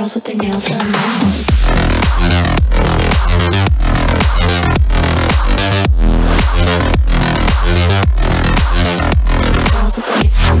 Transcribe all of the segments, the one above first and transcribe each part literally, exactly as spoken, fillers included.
girls with their nails done now. The girls with their nails done now.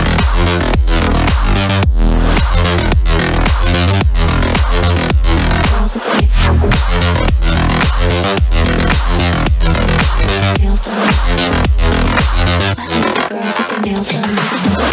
Girls with their nails done. Girls with their nails done.